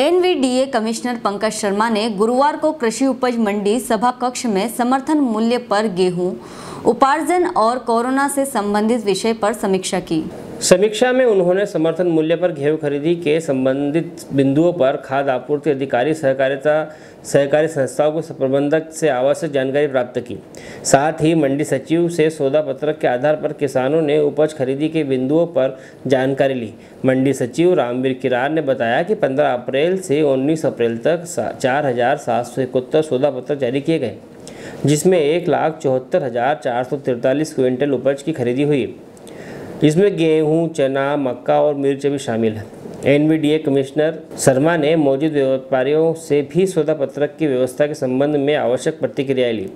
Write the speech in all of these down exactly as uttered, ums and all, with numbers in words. NVDA commissioner Pankaj Sharma ने गुरुवार को कृषि उपज मंडी सभा कक्ष में समर्थन मूल्य पर गेहूं उपार्जन और कोरोना से संबंधित विषय पर समीक्षा की। समीक्षा में उन्होंने समर्थन मूल्य पर गेहूं खरीदी के संबंधित बिंदुओं पर खाद्य आपूर्ति अधिकारी सहकारिता सहकारी संस्थाओं को प्रबंधक से आवश्यक जानकारी प्राप्त की। साथ ही मंडी सचिव से सौदा पत्रक के आधार पर किसानों ने उपज खरीदी के बिंदुओं पर जानकारी ली। मंडी सचिव रामवीर किरार ने बताया कि पंद्रह अप्रैल से उन्नीस अप्रैल तक चार हज़ार सात सौ इकहत्तर सौदा पत्रक जारी किए गए, जिसमें एक लाख चौहत्तर हज़ार चार सौ तिरतालीस क्विंटल उपज की खरीदी हुई, जिसमें गेहूं, चना, मक्का और मिर्च भी शामिल है। एनवीडीए कमिश्नर शर्मा ने मौजूद व्यापारियों से भी सौदा पत्रक की व्यवस्था के संबंध में आवश्यक प्रतिक्रियाएं ली।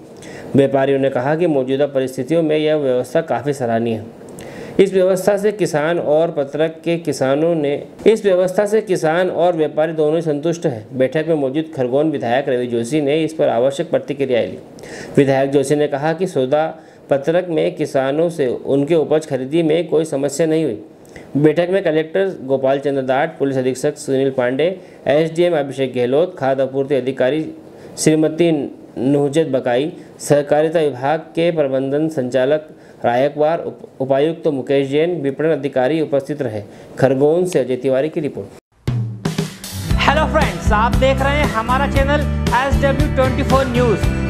व्यापारियों ने कहा कि मौजूदा परिस्थितियों में यह व्यवस्था काफ़ी सराहनीय है। इस व्यवस्था से किसान और पत्रक के किसानों ने इस व्यवस्था से किसान और व्यापारी दोनों संतुष्ट हैं। बैठक में मौजूद खरगोन विधायक रवि जोशी ने इस पर आवश्यक प्रतिक्रियाएं ली। विधायक जोशी ने कहा कि सौदा पत्रक में किसानों से उनके उपज खरीदी में कोई समस्या नहीं हुई। बैठक में कलेक्टर गोपाल चंद्र दाट, पुलिस अधीक्षक सुनील पांडे, एसडीएम अभिषेक गहलोत, खाद्य आपूर्ति अधिकारी श्रीमती नुहजत बकाई, सहकारिता विभाग के प्रबंधन संचालक रायकवार, उप, उपायुक्त तो मुकेश जैन, विपणन अधिकारी उपस्थित रहे। खरगोन से अजय तिवारी की रिपोर्ट। हेलो फ्रेंड्स, आप देख रहे हैं हमारा चैनल एस डब्ल्यू चौबीस न्यूज़।